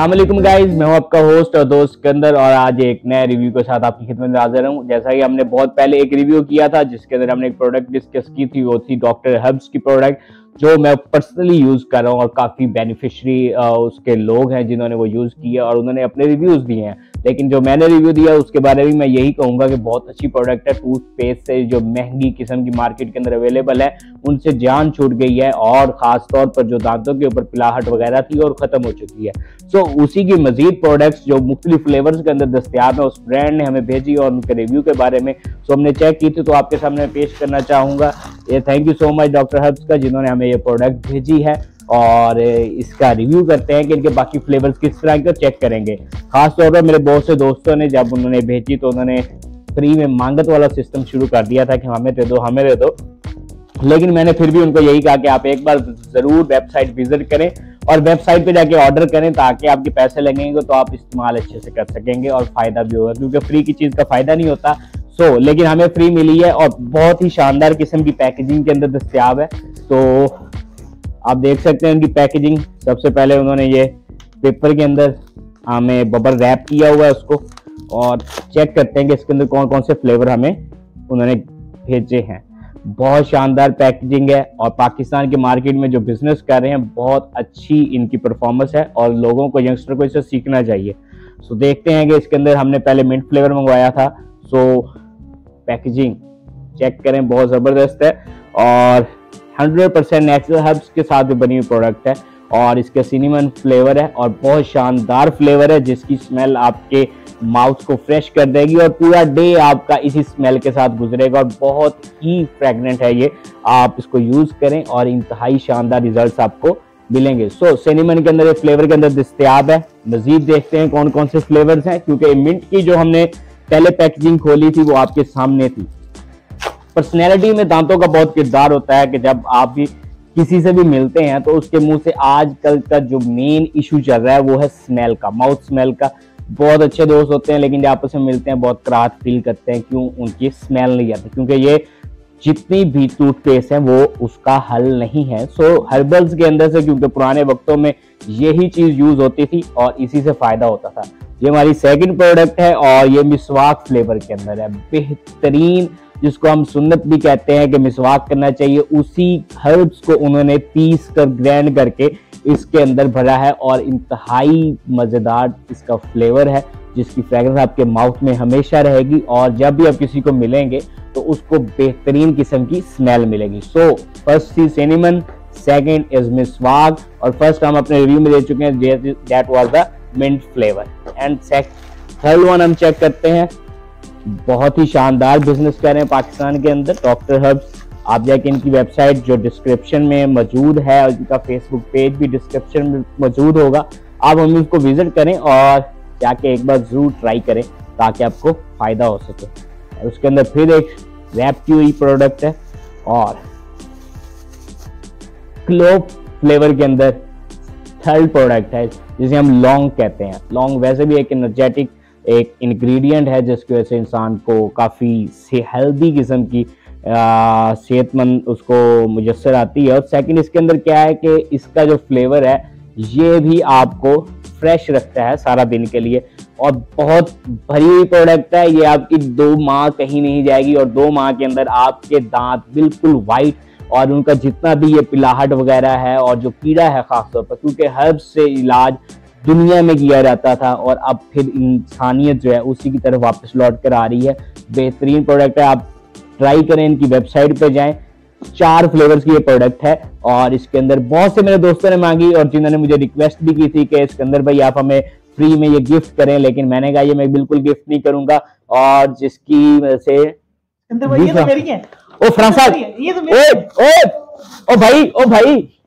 अस्सलाम वालेकुम गाइज, मैं हूं आपका होस्ट और दोस्त सिकंदर और आज एक नए रिव्यू के साथ आपकी खिदमत में हाजिर हूं। जैसा कि हमने बहुत पहले एक रिव्यू किया था जिसके अंदर हमने एक प्रोडक्ट डिस्कस की थी, वो थी डॉक्टर हर्ब्स की प्रोडक्ट जो मैं पर्सनली यूज़ कर रहा हूँ और काफ़ी बेनिफिशरी उसके लोग हैं जिन्होंने वो यूज़ किया और उन्होंने अपने रिव्यूज़ दिए हैं। लेकिन जो मैंने रिव्यू दिया उसके बारे में मैं यही कहूँगा कि बहुत अच्छी प्रोडक्ट है। टूथपेस्ट से जो महंगी किस्म की मार्केट के अंदर अवेलेबल है उनसे जान छूट गई है और ख़ास तौर पर जो दांतों के ऊपर पिलाहट वगैरह थी और ख़त्म हो चुकी है। सो उसी की मज़ीद प्रोडक्ट्स जो मुख्तलिफ फ्लेवर्स के अंदर दस्तियाब है उस ब्रांड ने हमें भेजी और उनके रिव्यू के बारे में सो हमने चेक की थी, तो आपके सामने पेश करना चाहूँगा। ये thank you so much doctor herbs का जिन्होंने हमें ये प्रोडक्ट भेजी है और इसका रिव्यू करते हैं कि इनके बाकी फ्लेवर्स किस तरह के चेक करेंगे। खास तौर पर मेरे बहुत से दोस्तों ने जब उन्होंने भेजी तो उन्होंने फ्री में मांगत वाला सिस्टम शुरू कर दिया था कि हमें दे दो हमें दे दो, लेकिन मैंने फिर भी उनको यही कहा कि आप एक बार ज़रूर वेबसाइट विजिट करें और वेबसाइट पे जाके ऑर्डर करें ताकि आपके पैसे लगेंगे तो आप इस्तेमाल अच्छे से कर सकेंगे और फ़ायदा भी होगा, क्योंकि फ्री की चीज़ का फ़ायदा नहीं होता। सो लेकिन हमें फ्री मिली है और बहुत ही शानदार किस्म की पैकेजिंग के अंदर दस्तियाब है। तो आप देख सकते हैं उनकी पैकेजिंग। सबसे पहले उन्होंने ये पेपर के अंदर हमें बबल रैप किया हुआ है उसको, और चेक करते हैं कि इसके अंदर कौन कौन से फ्लेवर हमें उन्होंने भेजे हैं। बहुत शानदार पैकेजिंग है और पाकिस्तान के मार्केट में जो बिज़नेस कर रहे हैं बहुत अच्छी इनकी परफॉर्मेंस है और लोगों को, यंगस्टर को इससे सीखना चाहिए। सो देखते हैं कि इसके अंदर हमने पहले मिंट फ्लेवर मंगवाया था। सो पैकेजिंग चेक करें, बहुत ज़बरदस्त है और 100% नेचुरल हर्ब्स के साथ भी बनी हुई प्रोडक्ट है और इसका सिनेमन फ्लेवर है और बहुत शानदार फ्लेवर है जिसकी स्मेल आपके माउथ को फ्रेश कर देगी और पूरा डे आपका इसी स्मेल के साथ गुजरेगा और बहुत ही फ्रेगनेंट है ये। आप इसको यूज़ करें और इंतहाई शानदार रिजल्ट्स आपको मिलेंगे। सो सिनेमन के अंदर, ये फ्लेवर के अंदर दस्तयाब है। मज़ीद देखते हैं कौन कौन से फ्लेवर्स हैं, क्योंकि मिंट की जो हमने पहले पैकेजिंग खोली थी वो आपके सामने थी। पर्सनैलिटी में दांतों का बहुत किरदार होता है कि जब आप भी किसी से भी मिलते हैं तो उसके मुंह से आजकल का जो मेन इशू चल रहा है वो है स्मेल का, माउथ स्मेल का। बहुत अच्छे दोस्त होते हैं लेकिन जब आपस में मिलते हैं बहुत कराहत फील करते हैं। क्यों? उनकी स्मेल नहीं आती, क्योंकि ये जितनी भी टूथपेस्ट हैं वो उसका हल नहीं है। सो हर्बल्स के अंदर से, क्योंकि पुराने वक्तों में यही चीज़ यूज़ होती थी और इसी से फ़ायदा होता था। ये हमारी सेकंड प्रोडक्ट है और ये मिसवाक फ्लेवर के अंदर है। बेहतरीन, जिसको हम सुन्नत भी कहते हैं कि मिसवाक करना चाहिए, उसी हर्ब्स को उन्होंने पीस कर ग्रैंड करके इसके अंदर भरा है और इंतहाई मज़ेदार इसका फ्लेवर है जिसकी फ्रेगरेंस आपके माउथ में हमेशा रहेगी और जब भी आप किसी को मिलेंगे तो उसको बेहतरीन किस्म की स्मेल मिलेगी। सो फर्स्ट थी सिनेमन, सेकंड इज मिसवाक और फर्स्ट हम अपने रिव्यू में दे चुके हैं, that was the mint flavour and third one हम चेक करते हैं। बहुत ही शानदार बिजनेस कर रहे हैं पाकिस्तान के अंदर डॉक्टर हर्ब्स। आप जाके इनकी वेबसाइट जो डिस्क्रिप्शन में मौजूद है और इनका फेसबुक पेज भी डिस्क्रिप्शन में मौजूद होगा, आप हम उसको विजिट करें और जाके एक बार ज़रूर ट्राई करें ताकि आपको फ़ायदा हो सके। उसके अंदर फिर एक रैप की हुई प्रोडक्ट है और क्लोव फ्लेवर के अंदर थर्ड प्रोडक्ट है जिसे हम लौंग कहते हैं। लौंग वैसे भी एक एनर्जेटिक एक इंग्रेडिएंट है जिसकी वजह से इंसान को काफ़ी से हेल्दी किस्म की सेहतमंद उसको मुयसर आती है। और सेकंड इसके अंदर क्या है कि इसका जो फ्लेवर है ये भी आपको फ्रेश रखता है सारा दिन के लिए और बहुत भरी हुई प्रोडक्ट है ये। आपकी 2 माह कहीं नहीं जाएगी और 2 माह के अंदर आपके दांत बिल्कुल वाइट और उनका जितना भी ये पिलाहट वगैरह है और जो कीड़ा है ख़ासतौर पर, क्योंकि हर्ब्स से इलाज दुनिया में किया जाता था और अब फिर इंसानियत जो है उसी की तरफ वापस लौट कर आ रही है। बेहतरीन प्रोडक्ट है, आप ट्राई करें, इनकी वेबसाइट पर जाएं। 4 फ्लेवर्स की ये प्रोडक्ट है और इसके अंदर बहुत से मेरे दोस्तों ने मांगी और जिन्होंने मुझे रिक्वेस्ट भी की थी कि सिकंदर भाई आप हमें फ्री में ये गिफ्ट करें, लेकिन मैंने कहा ये मैं बिल्कुल गिफ्ट नहीं करूँगा। और जिसकी से ओ भाई